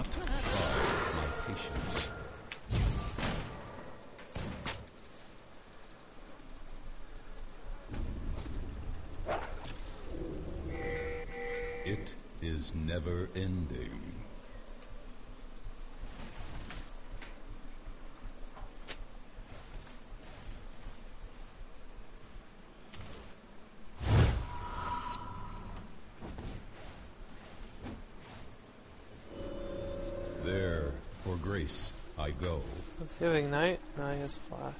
not try my patience. It is never ending. Grace, I go. Let's see if we ignite. No, he has flash.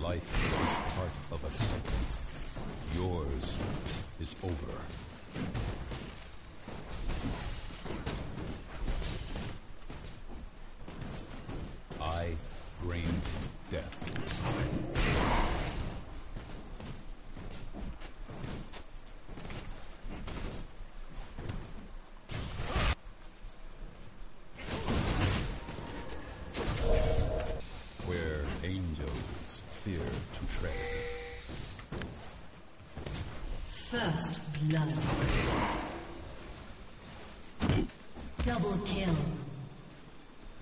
Life is part of a cycle. Yours is over. I bring death. First blood. Double kill.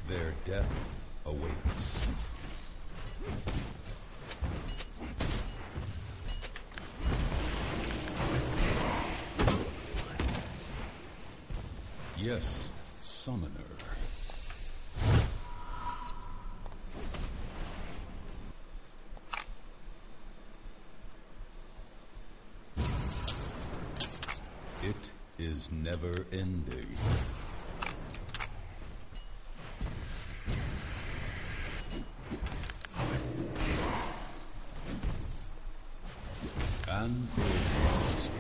Their death awaits. Yes, summoner. Is never ending. And the last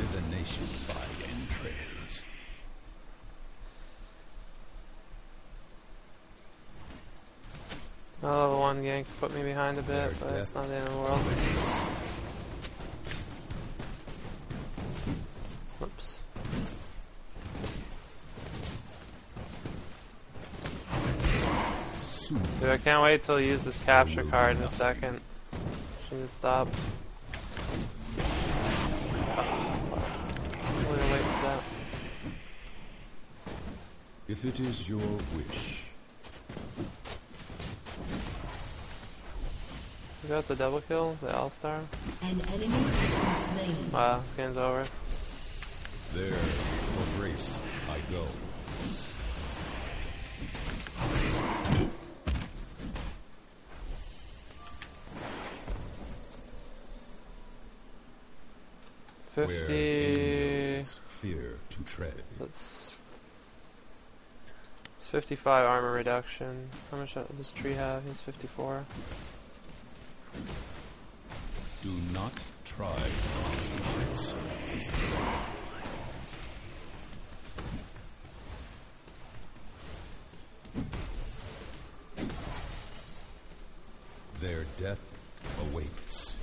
divination by entrails. I'll level one gank to put me behind a bit, but it's not the end of the world. Whoops. Dude, I can't wait till you use this capture card in a second. Should just stop. I'm gonna waste that. If it is your wish. You got the double kill, the All-Star? Wow, this game's over. There, for grace, I go. Fear to tread. It's 55 armor reduction. How much does tree have? He's 54. Do not try. Their death awaits.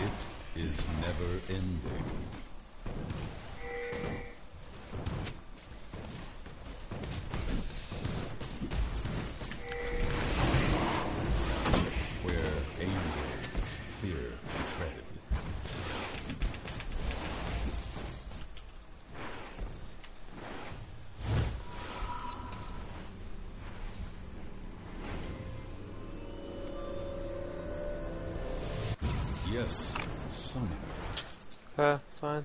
It is never ending. Where angels fear to tread. Yes, summoner. It's fine.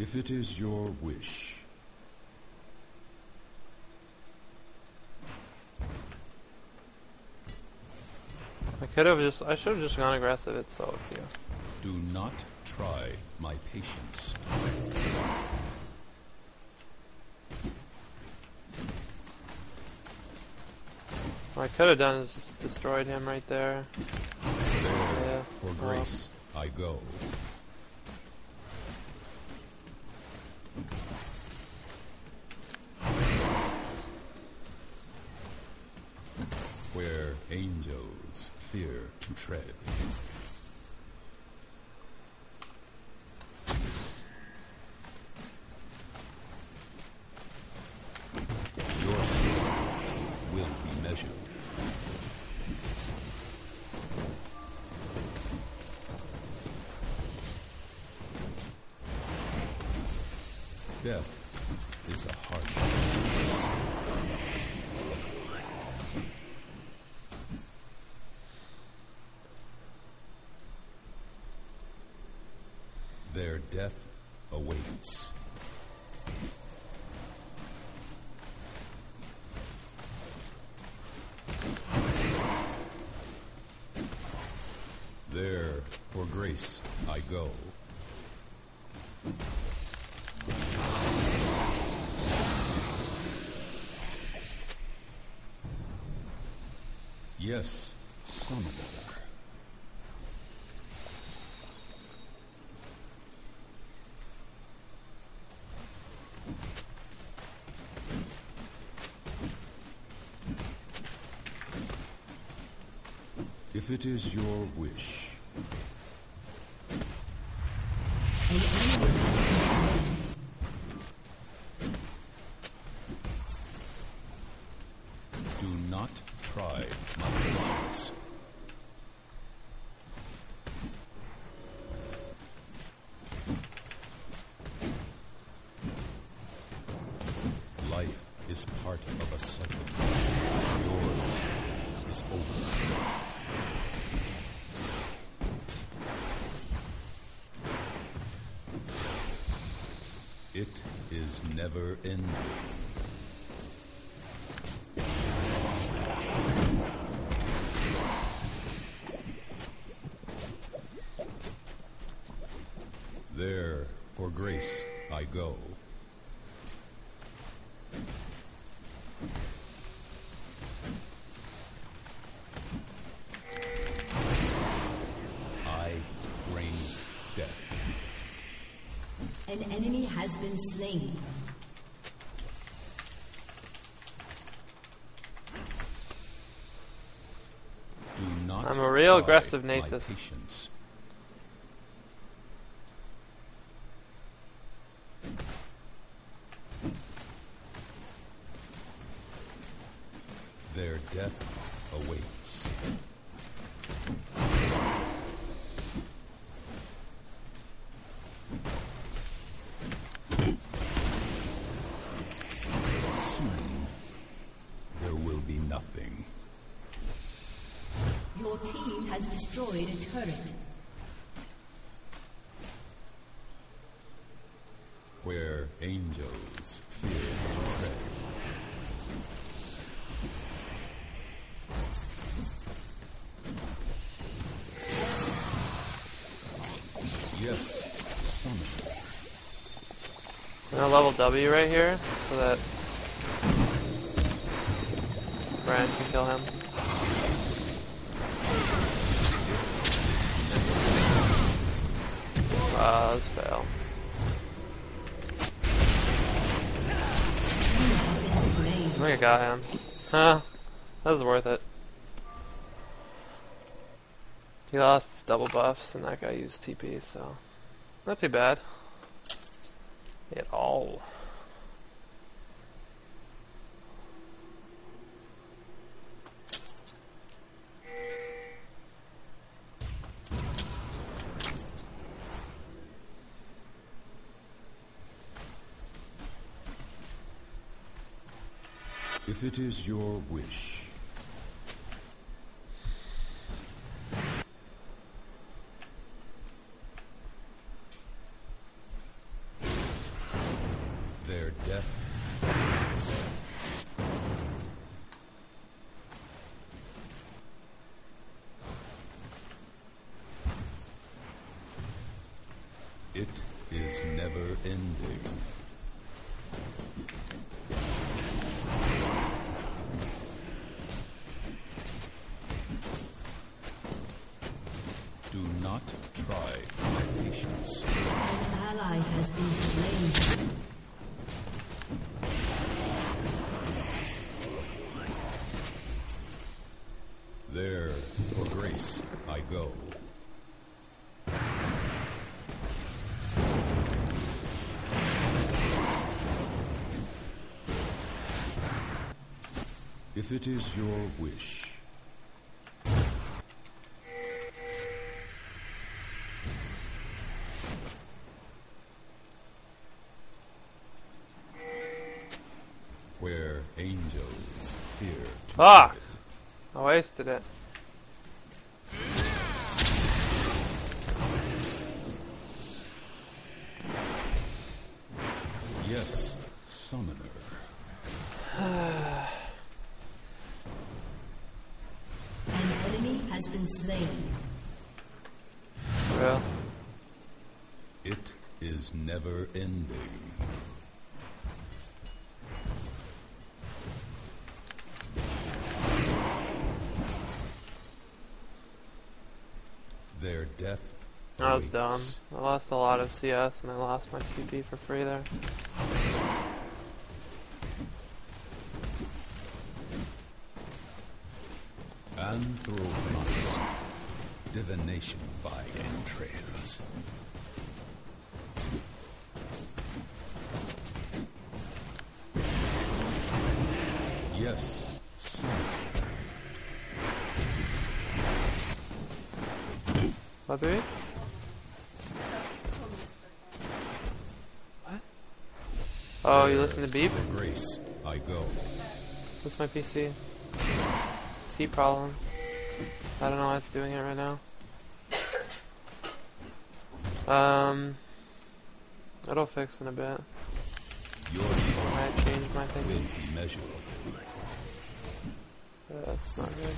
If it is your wish. I should have just gone aggressive, it's so cute. Do not try my patience. What I could have done is just destroyed him right there. Yeah. For grace, I go. fear to tread. Your sin will be measured. Death is a harsh justice. Their death awaits. There, for grace, I go. Yes, some of them. If it is your wish. Do not try my patience. Life is part of a cycle. Yours is over. It is never ending. There, for grace, I go. An enemy has been slain. Do not I'm a real aggressive Nasus. Their death awaits. Nothing. Your team has destroyed a turret. Where angels fear to tread. Yes, summon. I'm gonna level W right here so that Brian can kill him. Wow, that's fail. I think I got him. Huh? That was worth it. He lost his double buffs and that guy used TP, so not too bad at all. If it is your wish. Their death awaits. It is never ending. Do not try my patience. An ally has been slain. There, for grace. I go. If it is your wish. Where angels fear to fuck! I wasted it. Yes, summoner. An enemy has been slain. Well, it is never ending. Their death. That was dumb. I lost a lot of CS and I lost my TP for free there. Anthropomorphism. Divination by entrails. Yes, sir. Lobby? What? Oh, you listen to beep? Grace, I go. That's my PC. It's heat problem. I don't know why it's doing it right now. It'll fix in a bit. I changed my thing. That's not good.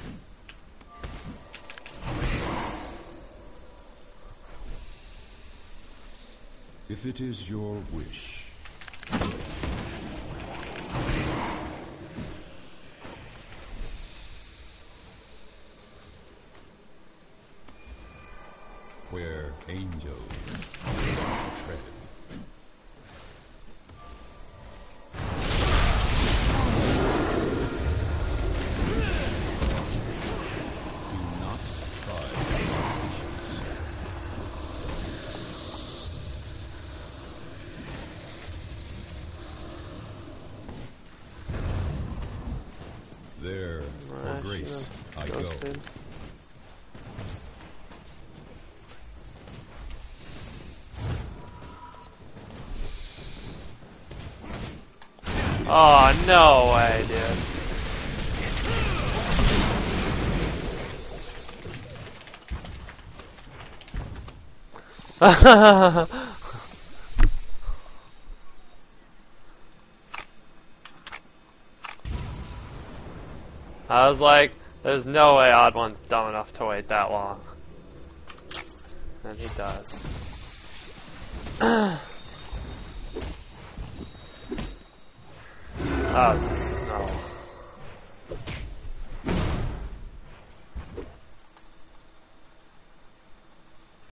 If it is your wish. Where angels tread. There, for grace, I go. Oh, no way, dude. I was like, there's no way Odd One's dumb enough to wait that long. And he does. Oh, it's just